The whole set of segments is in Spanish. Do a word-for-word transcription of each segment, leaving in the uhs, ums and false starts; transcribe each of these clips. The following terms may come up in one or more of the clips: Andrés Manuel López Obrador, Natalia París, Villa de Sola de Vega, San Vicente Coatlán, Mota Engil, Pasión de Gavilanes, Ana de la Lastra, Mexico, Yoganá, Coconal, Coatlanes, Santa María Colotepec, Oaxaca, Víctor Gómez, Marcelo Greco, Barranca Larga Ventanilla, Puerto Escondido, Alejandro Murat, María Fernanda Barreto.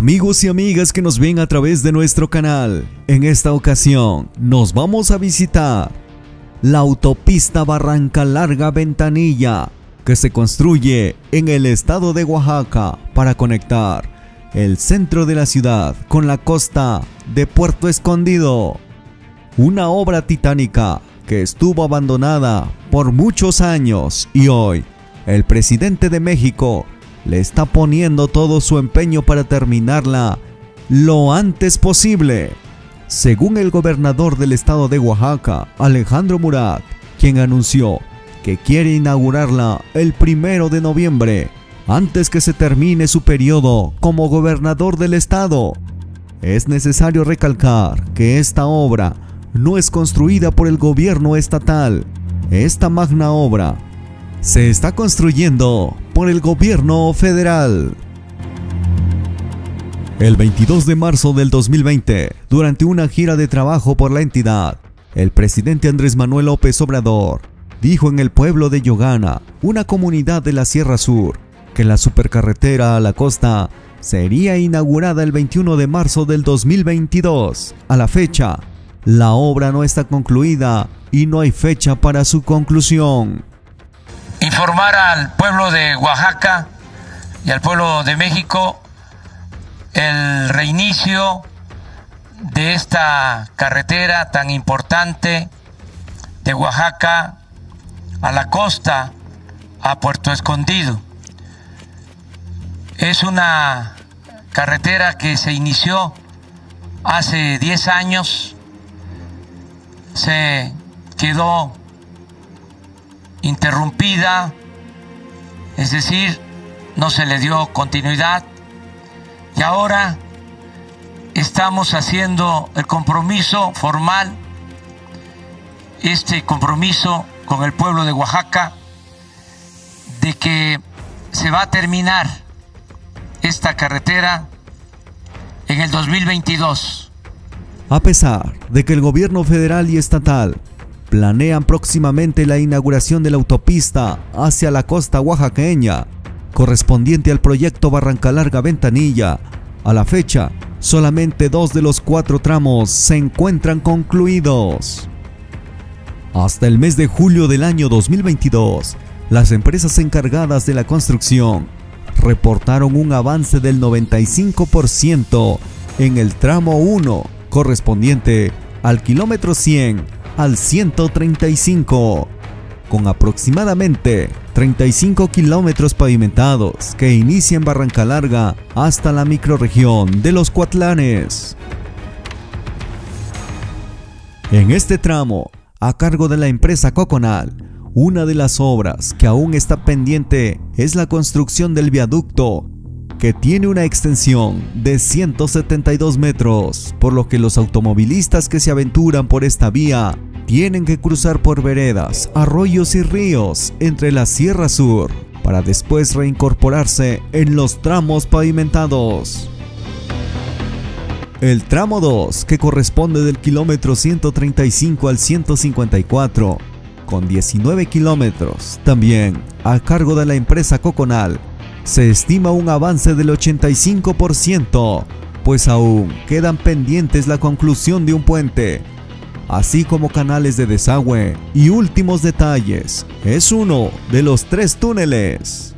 Amigos y amigas que nos ven a través de nuestro canal, en esta ocasión nos vamos a visitar la autopista Barranca Larga Ventanilla, que se construye en el estado de Oaxaca para conectar el centro de la ciudad con la costa de Puerto Escondido. Una obra titánica que estuvo abandonada por muchos años y hoy el presidente de México le está poniendo todo su empeño para terminarla lo antes posible. Según el gobernador del estado de Oaxaca, Alejandro Murat, quien anunció que quiere inaugurarla el primero de noviembre, antes que se termine su periodo como gobernador del estado. Es necesario recalcar que esta obra no es construida por el gobierno estatal. Esta magna obra se está construyendo por el gobierno federal. El veintidós de marzo del dos mil veinte, durante una gira de trabajo por la entidad, el presidente Andrés Manuel López Obrador dijo en el pueblo de Yoganá, una comunidad de la Sierra Sur, que la supercarretera a la costa sería inaugurada el veintiuno de marzo del dos mil veintidós. A la fecha, la obra no está concluida y no hay fecha para su conclusión. Informar al pueblo de Oaxaca y al pueblo de México el reinicio de esta carretera tan importante de Oaxaca a la costa, a Puerto Escondido. Es una carretera que se inició hace diez años, se quedó interrumpida, es decir, no se le dio continuidad, y ahora estamos haciendo el compromiso formal, este compromiso con el pueblo de Oaxaca, de que se va a terminar esta carretera en el dos mil veintidós. A pesar de que el gobierno federal y estatal planean próximamente la inauguración de la autopista hacia la costa oaxaqueña, correspondiente al proyecto Barranca Larga Ventanilla, a la fecha, solamente dos de los cuatro tramos se encuentran concluidos. Hasta el mes de julio del año dos mil veintidós, las empresas encargadas de la construcción reportaron un avance del noventa y cinco por ciento en el tramo uno, correspondiente al kilómetro cien, al ciento treinta y cinco, con aproximadamente treinta y cinco kilómetros pavimentados que inician Barranca Larga hasta la microrregión de los Coatlanes. En este tramo, a cargo de la empresa Coconal, una de las obras que aún está pendiente es la construcción del viaducto, que tiene una extensión de ciento setenta y dos metros, por lo que los automovilistas que se aventuran por esta vía tienen que cruzar por veredas, arroyos y ríos entre la Sierra Sur para después reincorporarse en los tramos pavimentados. El tramo dos, que corresponde del kilómetro ciento treinta y cinco al ciento cincuenta y cuatro, con diecinueve kilómetros, también a cargo de la empresa Coconal, se estima un avance del ochenta y cinco por ciento, pues aún quedan pendientes la conclusión de un puente, así como canales de desagüe y últimos detalles. Es uno de los tres túneles.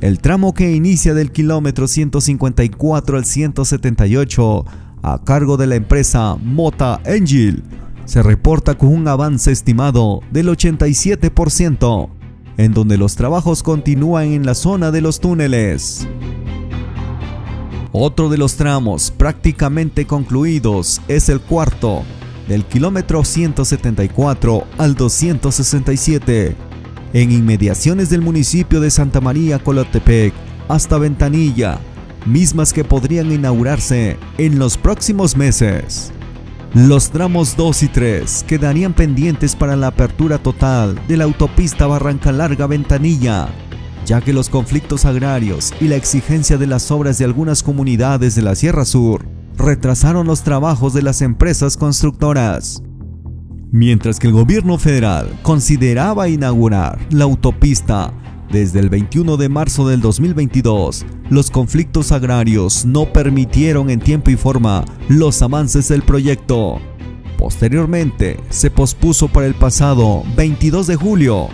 El tramo que inicia del kilómetro ciento cincuenta y cuatro al ciento setenta y ocho, a cargo de la empresa Mota Engil, se reporta con un avance estimado del ochenta y siete por ciento, en donde los trabajos continúan en la zona de los túneles. Otro de los tramos prácticamente concluidos es el cuarto, del kilómetro ciento setenta y cuatro al doscientos sesenta y siete, en inmediaciones del municipio de Santa María Colotepec hasta Ventanilla, mismas que podrían inaugurarse en los próximos meses. Los tramos dos y tres quedarían pendientes para la apertura total de la autopista Barranca Larga Ventanilla, ya que los conflictos agrarios y la exigencia de las obras de algunas comunidades de la Sierra Sur retrasaron los trabajos de las empresas constructoras. Mientras que el gobierno federal consideraba inaugurar la autopista Desde el veintiuno de marzo del dos mil veintidós, los conflictos agrarios no permitieron en tiempo y forma los avances del proyecto. Posteriormente, se pospuso para el pasado veintidós de julio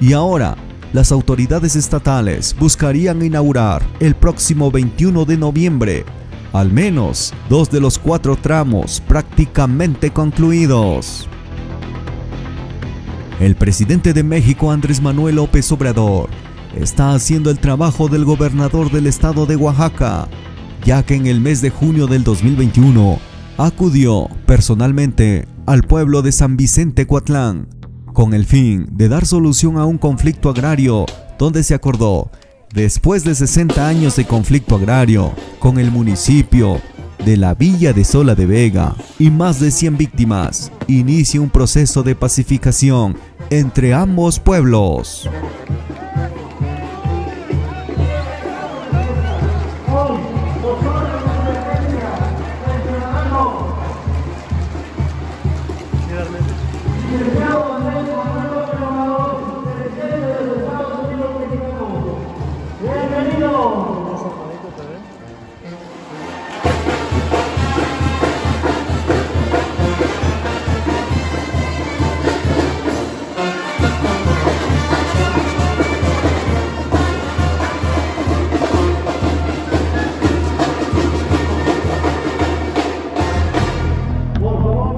y ahora las autoridades estatales buscarían inaugurar el próximo veintiuno de noviembre, al menos dos de los cuatro tramos prácticamente concluidos. El presidente de México, Andrés Manuel López Obrador, está haciendo el trabajo del gobernador del estado de Oaxaca, ya que en el mes de junio del dos mil veintiuno acudió personalmente al pueblo de San Vicente Coatlán, con el fin de dar solución a un conflicto agrario donde se acordó, después de sesenta años de conflicto agrario, con el municipio de la Villa de Sola de Vega y más de cien víctimas, inicia un proceso de pacificación entre ambos pueblos.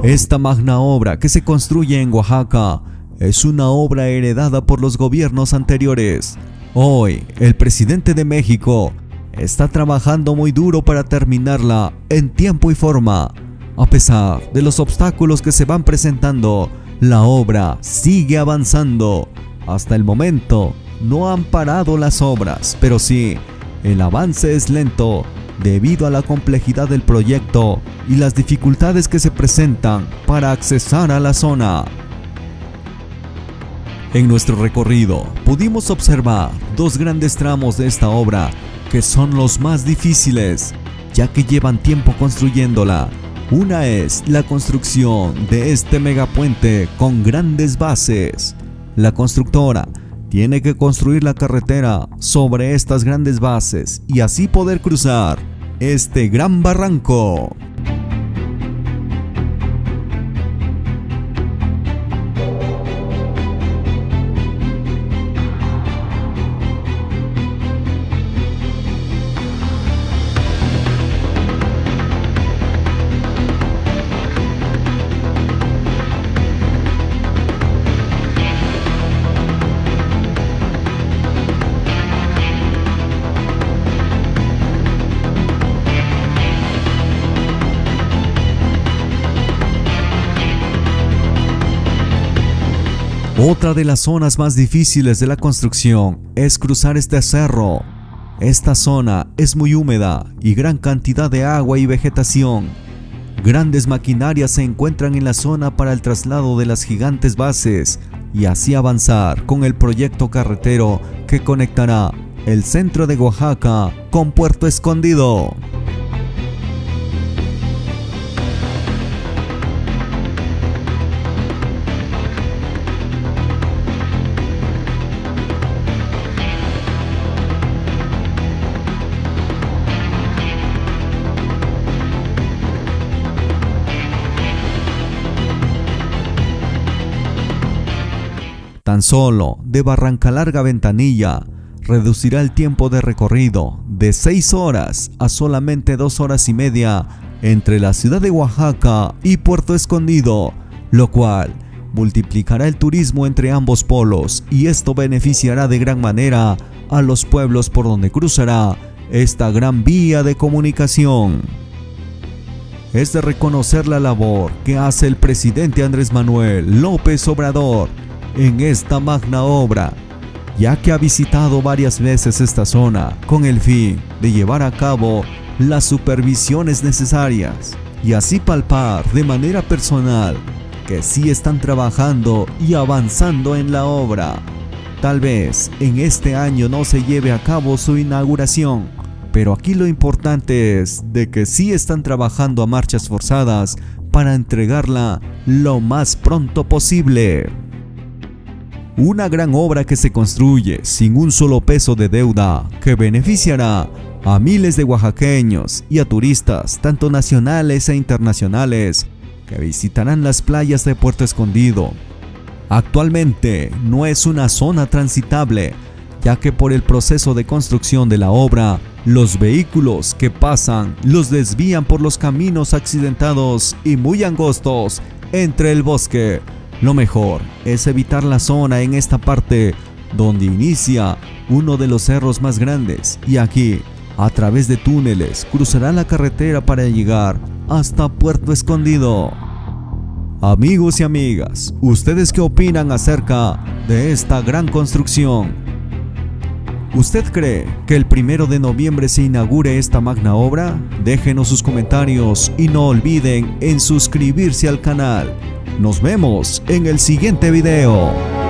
Esta magna obra que se construye en Oaxaca es una obra heredada por los gobiernos anteriores. Hoy, el presidente de México está trabajando muy duro para terminarla en tiempo y forma. A pesar de los obstáculos que se van presentando, la obra sigue avanzando. Hasta el momento, no han parado las obras, pero sí, el avance es lento debido a la complejidad del proyecto y las dificultades que se presentan para accesar a la zona. En nuestro recorrido pudimos observar dos grandes tramos de esta obra que son los más difíciles, ya que llevan tiempo construyéndola. Una es la construcción de este megapuente con grandes bases. La constructora tiene que construir la carretera sobre estas grandes bases y así poder cruzar este gran barranco. Otra de las zonas más difíciles de la construcción es cruzar este cerro. Esta zona es muy húmeda y gran cantidad de agua y vegetación. Grandes maquinarias se encuentran en la zona para el traslado de las gigantes bases y así avanzar con el proyecto carretero que conectará el centro de Oaxaca con Puerto Escondido. Tan solo de Barranca Larga Ventanilla reducirá el tiempo de recorrido de seis horas a solamente dos horas y media entre la ciudad de Oaxaca y Puerto Escondido, lo cual multiplicará el turismo entre ambos polos y esto beneficiará de gran manera a los pueblos por donde cruzará esta gran vía de comunicación. Es de reconocer la labor que hace el presidente Andrés Manuel López Obrador en esta magna obra, ya que ha visitado varias veces esta zona con el fin de llevar a cabo las supervisiones necesarias y así palpar de manera personal que sí están trabajando y avanzando en la obra. Tal vez en este año no se lleve a cabo su inauguración, pero aquí lo importante es de que sí están trabajando a marchas forzadas para entregarla lo más pronto posible. Una gran obra que se construye sin un solo peso de deuda, que beneficiará a miles de oaxaqueños y a turistas, tanto nacionales e internacionales, que visitarán las playas de Puerto Escondido. Actualmente no es una zona transitable, ya que por el proceso de construcción de la obra, los vehículos que pasan los desvían por los caminos accidentados y muy angostos entre el bosque. Lo mejor es evitar la zona en esta parte donde inicia uno de los cerros más grandes, y aquí, a través de túneles, cruzará la carretera para llegar hasta Puerto Escondido. Amigos y amigas, ¿ustedes qué opinan acerca de esta gran construcción? ¿Usted cree que el primero de noviembre se inaugure esta magna obra? Déjenos sus comentarios y no olviden en suscribirse al canal. Nos vemos en el siguiente video.